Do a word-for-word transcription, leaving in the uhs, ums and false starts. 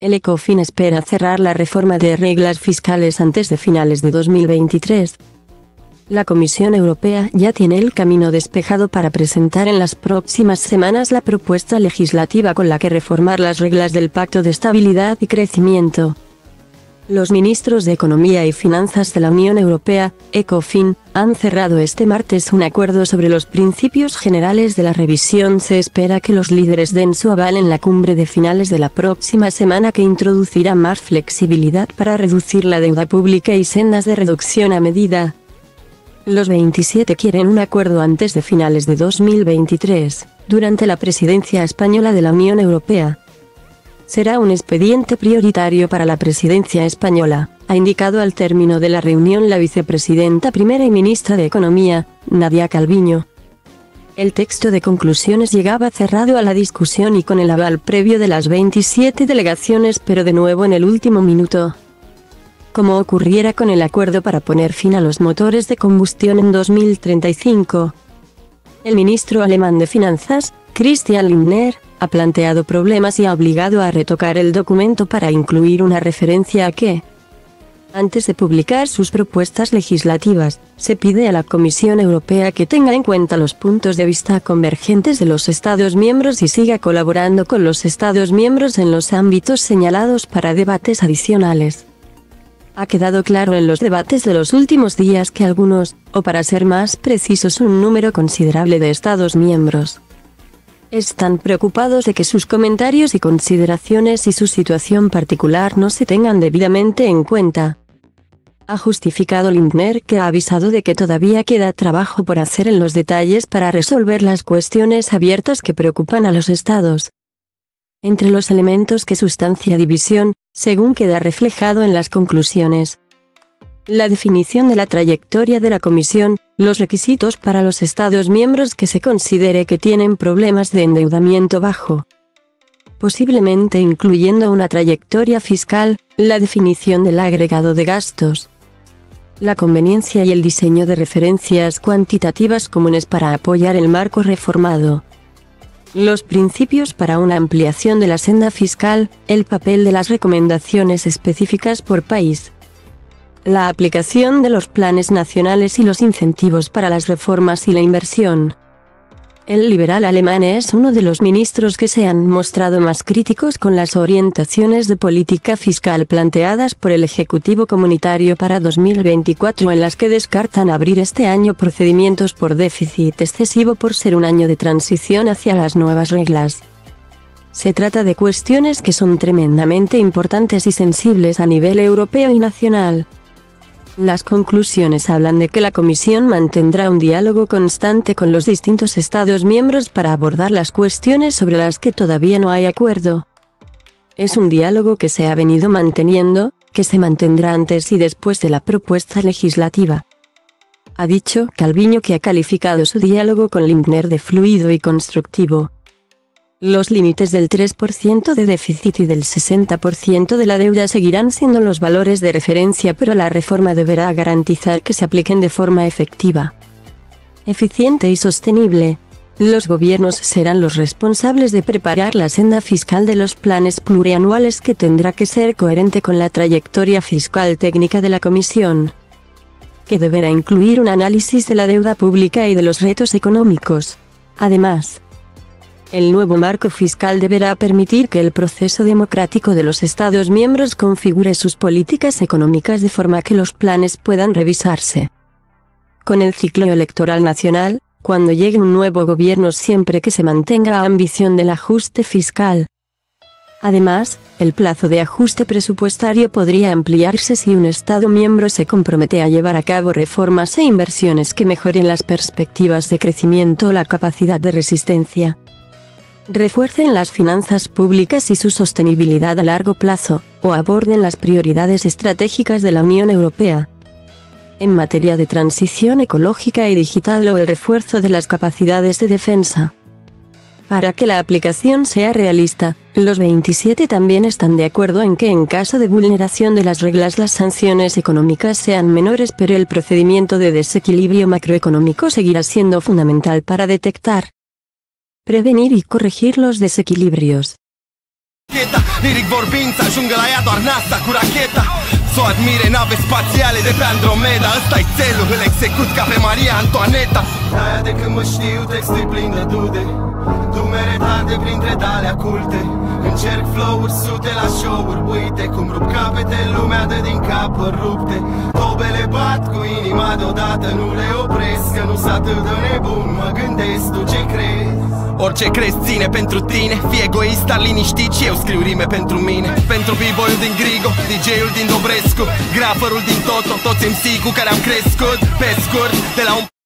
El Ecofin espera cerrar la reforma de reglas fiscales antes de finales de dos mil veintitrés. La Comisión Europea ya tiene el camino despejado para presentar en las próximas semanas la propuesta legislativa con la que reformar las reglas del Pacto de Estabilidad y Crecimiento. Los ministros de Economía y Finanzas de la Unión Europea, Ecofin, han cerrado este martes un acuerdo sobre los principios generales de la revisión. Se espera que los líderes den su aval en la cumbre de finales de la próxima semana, que introducirá más flexibilidad para reducir la deuda pública y sendas de reducción a medida. Los veintisiete quieren un acuerdo antes de finales de dos mil veintitrés, durante la presidencia española de la Unión Europea. Será un expediente prioritario para la presidencia española, ha indicado al término de la reunión la vicepresidenta primera y ministra de Economía, Nadia Calviño. El texto de conclusiones llegaba cerrado a la discusión y con el aval previo de las veintisiete delegaciones, pero de nuevo en el último minuto. Como ocurriera con el acuerdo para poner fin a los motores de combustión en dos mil treinta y cinco. El ministro alemán de Finanzas, Christian Lindner, ha planteado problemas y ha obligado a retocar el documento para incluir una referencia a que, antes de publicar sus propuestas legislativas, se pide a la Comisión Europea que tenga en cuenta los puntos de vista convergentes de los Estados miembros y siga colaborando con los Estados miembros en los ámbitos señalados para debates adicionales. Ha quedado claro en los debates de los últimos días que algunos, o para ser más precisos un número considerable de Estados miembros, están preocupados de que sus comentarios y consideraciones y su situación particular no se tengan debidamente en cuenta. Ha justificado Lindner, que ha avisado de que todavía queda trabajo por hacer en los detalles para resolver las cuestiones abiertas que preocupan a los Estados. Entre los elementos que sustancia división, según queda reflejado en las conclusiones, la definición de la trayectoria de la Comisión, los requisitos para los Estados miembros que se considere que tienen problemas de endeudamiento bajo, posiblemente incluyendo una trayectoria fiscal, la definición del agregado de gastos, la conveniencia y el diseño de referencias cuantitativas comunes para apoyar el marco reformado, los principios para una ampliación de la senda fiscal, el papel de las recomendaciones específicas por país, la aplicación de los planes nacionales y los incentivos para las reformas y la inversión. El liberal alemán es uno de los ministros que se han mostrado más críticos con las orientaciones de política fiscal planteadas por el Ejecutivo Comunitario para dos mil veinticuatro, en las que descartan abrir este año procedimientos por déficit excesivo por ser un año de transición hacia las nuevas reglas. Se trata de cuestiones que son tremendamente importantes y sensibles a nivel europeo y nacional. Las conclusiones hablan de que la Comisión mantendrá un diálogo constante con los distintos Estados miembros para abordar las cuestiones sobre las que todavía no hay acuerdo. Es un diálogo que se ha venido manteniendo, que se mantendrá antes y después de la propuesta legislativa. Ha dicho Calviño, que ha calificado su diálogo con Lindner de fluido y constructivo. Los límites del tres por ciento de déficit y del sesenta por ciento de la deuda seguirán siendo los valores de referencia, pero la reforma deberá garantizar que se apliquen de forma efectiva, eficiente y sostenible. Los gobiernos serán los responsables de preparar la senda fiscal de los planes plurianuales, que tendrá que ser coherente con la trayectoria fiscal técnica de la Comisión, que deberá incluir un análisis de la deuda pública y de los retos económicos. Además, el nuevo marco fiscal deberá permitir que el proceso democrático de los Estados miembros configure sus políticas económicas de forma que los planes puedan revisarse. Con el ciclo electoral nacional, cuando llegue un nuevo gobierno, siempre que se mantenga la ambición del ajuste fiscal. Además, el plazo de ajuste presupuestario podría ampliarse si un Estado miembro se compromete a llevar a cabo reformas e inversiones que mejoren las perspectivas de crecimiento o la capacidad de resistencia, refuercen las finanzas públicas y su sostenibilidad a largo plazo, o aborden las prioridades estratégicas de la Unión Europea en materia de transición ecológica y digital, o el refuerzo de las capacidades de defensa. Para que la aplicación sea realista, los veintisiete también están de acuerdo en que en caso de vulneración de las reglas las sanciones económicas sean menores, pero el procedimiento de desequilibrio macroeconómico seguirá siendo fundamental para detectar, prevenir y corregir los desequilibrios. Liric vorbind să ajungă la ea doar NASA cu racheta, s-o admire nave spațiale de pe Andromeda. Ăsta-i țelul, îl execut ca pe Maria Antoaneta. Aia de când mă știu, textul-i plin de dude, dumere tarde printre dalea culte. Încerc flow-uri sute la show-uri uite, cum rup capete, lumea de din capă rupte. Tobele bat cu inima deodată, nu le opresc, că nu s-a atât de nebun. Mă gândesc, tu ce crezi? Orice crezi ține pentru tine, fii egoist, dar liniștit și eu scriu rime pentru mine. Pentru b-boy-ul din Grigo, D J-ul din Dobrescu, grafărul din Toto, toți M C cu care am crescut, pe scurt, de la un...